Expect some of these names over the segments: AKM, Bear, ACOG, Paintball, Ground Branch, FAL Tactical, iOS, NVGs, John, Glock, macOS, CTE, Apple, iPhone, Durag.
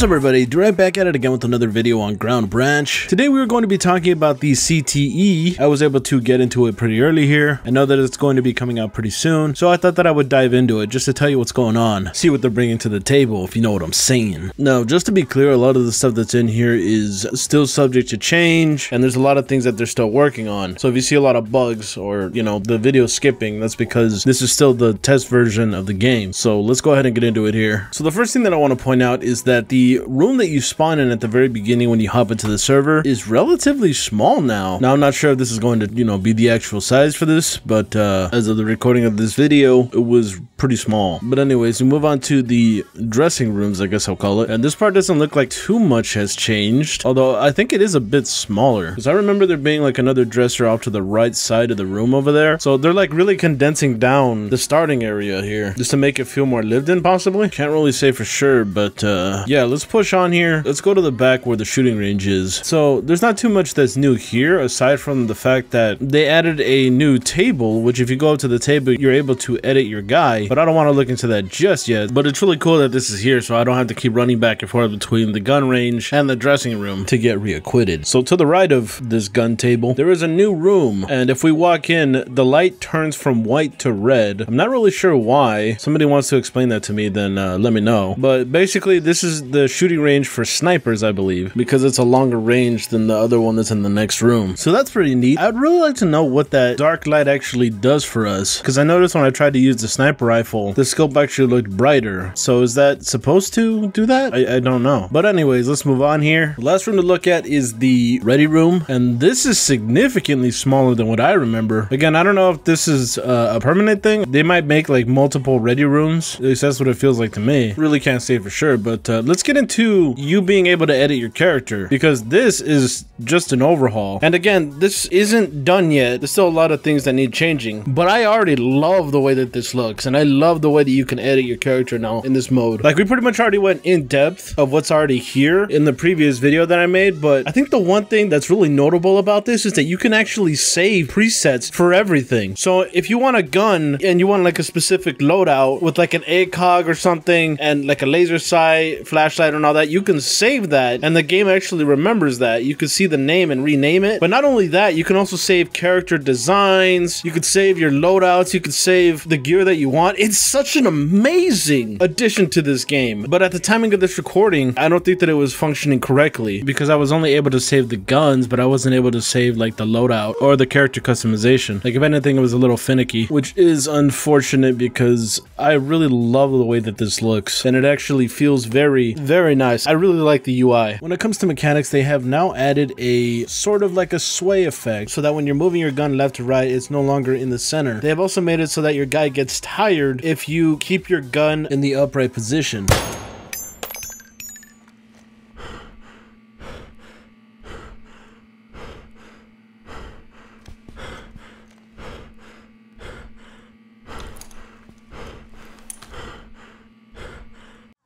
What's up everybody, Durant back at it again with another video on Ground Branch. Today we are going to be talking about the CTE. I was able to get into it pretty early here. I know that it's going to be coming out pretty soon, so I thought that I would dive into it just to tell you what's going on, see what they're bringing to the table, if you know what I'm saying. Now, just to be clear, a lot of the stuff that's in here is still subject to change, and there's a lot of things that they're still working on. So if you see a lot of bugs or, you know, the video skipping, that's because this is still the test version of the game. So let's go ahead and get into it here. So the first thing that I want to point out is that the room that you spawn in at the very beginning when you hop into the server is relatively small now. Now, I'm not sure if this is going to, you know, be the actual size for this, but as of the recording of this video, it was pretty small. But anyways, we move on to the dressing rooms, I guess I'll call it. And this part doesn't look like too much has changed, although I think it is a bit smaller, because I remember there being like another dresser off to the right side of the room over there. So they're like really condensing down the starting area here just to make it feel more lived in, possibly. Can't really say for sure, but yeah, let's push on here. Let's go to the back where the shooting range is. So there's not too much that's new here, aside from the fact that they added a new table, which if you go up to the table, you're able to edit your guy, but I don't want to look into that just yet. But it's really cool that this is here, so I don't have to keep running back and forth between the gun range and the dressing room to get reacquitted. So to the right of this gun table, there is a new room, and if we walk in, the light turns from white to red. I'm not really sure why. Somebody wants to explain that to me, then let me know. But basically, this is the shooting range for snipers, I believe, because it's a longer range than the other one that's in the next room. So that's pretty neat. I'd really like to know what that dark light actually does for us, because I noticed when I tried to use the sniper rifle, the scope actually looked brighter. So is that supposed to do that? I don't know. But anyways, let's move on here. The last room to look at is the ready room, and this is significantly smaller than what I remember. Again, I don't know if this is a permanent thing. They might make like multiple ready rooms. At least that's what it feels like to me. Really can't say for sure, but let's get into you being able to edit your character, because this is just an overhaul. And again, this isn't done yet. There's still a lot of things that need changing, but I already love the way that this looks, and I love the way that you can edit your character now in this mode. Like, we pretty much already went in depth of what's already here in the previous video that I made, but I think the one thing that's really notable about this is that you can actually save presets for everything. So if you want a gun and you want like a specific loadout with like an ACOG or something and like a laser sight, flashlight and all that, you can save that, and the game actually remembers that. You can see the name and rename it. But not only that, you can also save character designs, you could save your loadouts, you could save the gear that you want. It's such an amazing addition to this game. But at the timing of this recording, I don't think that it was functioning correctly, because I was only able to save the guns, but I wasn't able to save like the loadout or the character customization. Like, if anything, it was a little finicky, which is unfortunate, because I really love the way that this looks, and it actually feels very, very nice. I really like the UI. When it comes to mechanics, they have now added a sort of like a sway effect, so that when you're moving your gun left to right, it's no longer in the center. They have also made it so that your guy gets tired if you keep your gun in the upright position.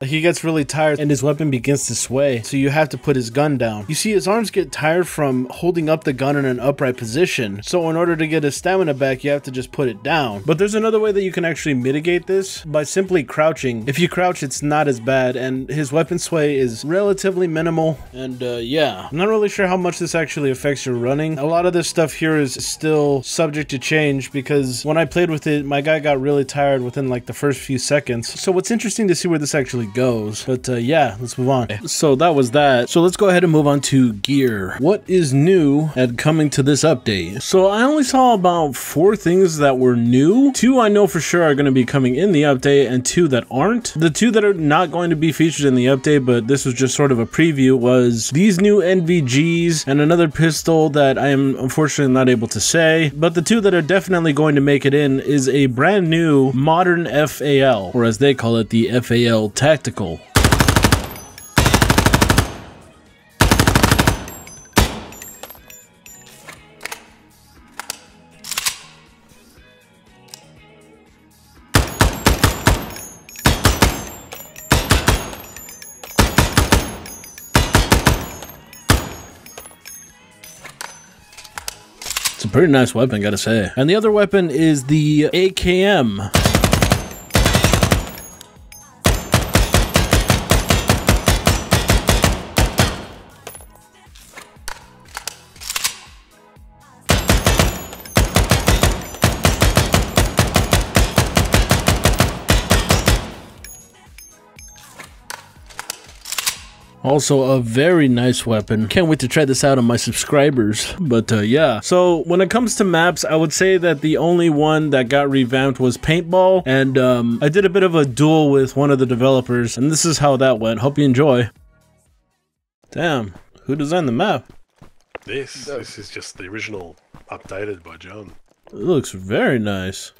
He gets really tired and his weapon begins to sway, so you have to put his gun down. You see his arms get tired from holding up the gun in an upright position, so in order to get his stamina back, you have to just put it down. But there's another way that you can actually mitigate this by simply crouching. If you crouch, it's not as bad, and his weapon sway is relatively minimal. And yeah, I'm not really sure how much this actually affects your running. A lot of this stuff here is still subject to change, because when I played with it, my guy got really tired within like the first few seconds. So it's interesting to see where this actually goes. But yeah, let's move on. Okay. So that was that. So let's go ahead and move on to gear. What is new and coming to this update? So I only saw about 4 things that were new. 2 I know for sure are going to be coming in the update, and 2 that aren't. The 2 that are not going to be featured in the update, but this was just sort of a preview, was these new NVGs and another pistol that I am unfortunately not able to say. But the 2 that are definitely going to make it in is a brand new modern FAL, or as they call it, the FAL Tactical. It's a pretty nice weapon, gotta say. And the other weapon is the AKM. Also a very nice weapon. Can't wait to try this out on my subscribers. But yeah, so when it comes to maps, I would say that the only one that got revamped was Paintball, and I did a bit of a duel with one of the developers, and this is how that went. Hope you enjoy. Damn, who designed the map? This is just the original, updated by John. It looks very nice.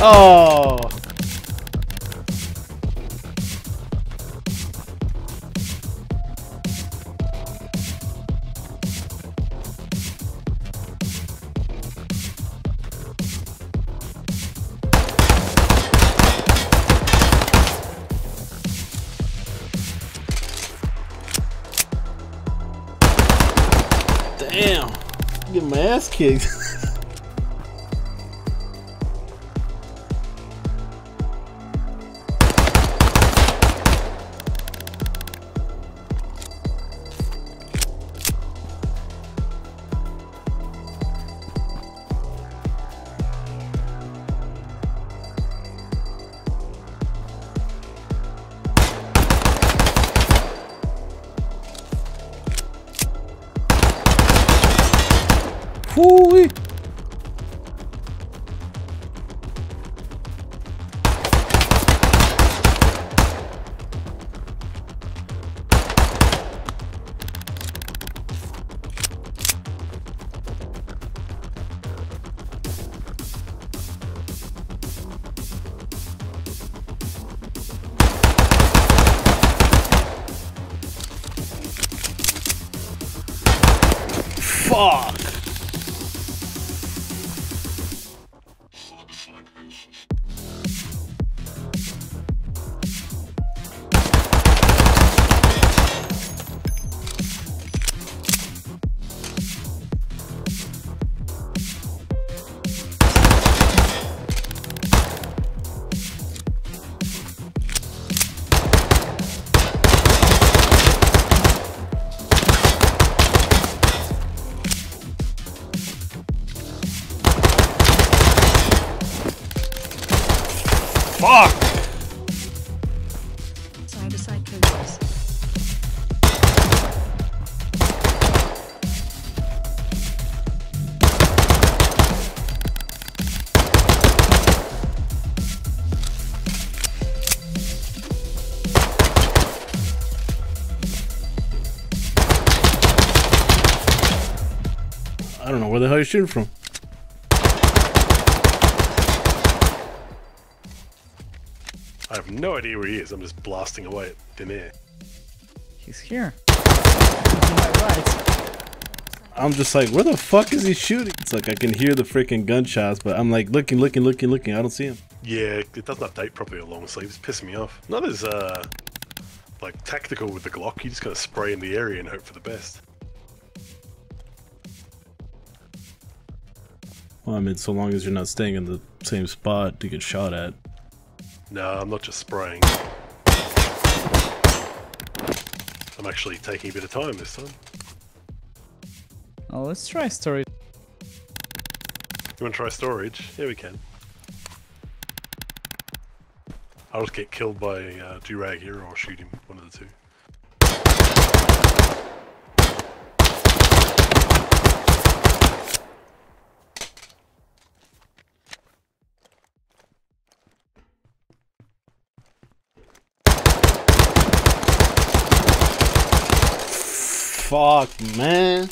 Oh! Damn! I'm getting my ass kicked. Woo-wee. Fuck. Fuck! Side-to-side closes. I don't know where the hell you're shooting from. I have no idea where he is. I'm just blasting away at thin air. He's here. I'm just like, where the fuck is he shooting? It's like I can hear the freaking gunshots, but I'm like looking. I don't see him. Yeah, it doesn't update properly on long sleeves. It's pissing me off. Not as like tactical with the Glock. You just gotta spray in the area and hope for the best. Well, I mean, so long as you're not staying in the same spot to get shot at. No, I'm not just spraying. I'm actually taking a bit of time this time. Oh, let's try storage. You want to try storage? Yeah, we can. I'll just get killed by Durag here, or I'll shoot him. One of the two. Fuck, man.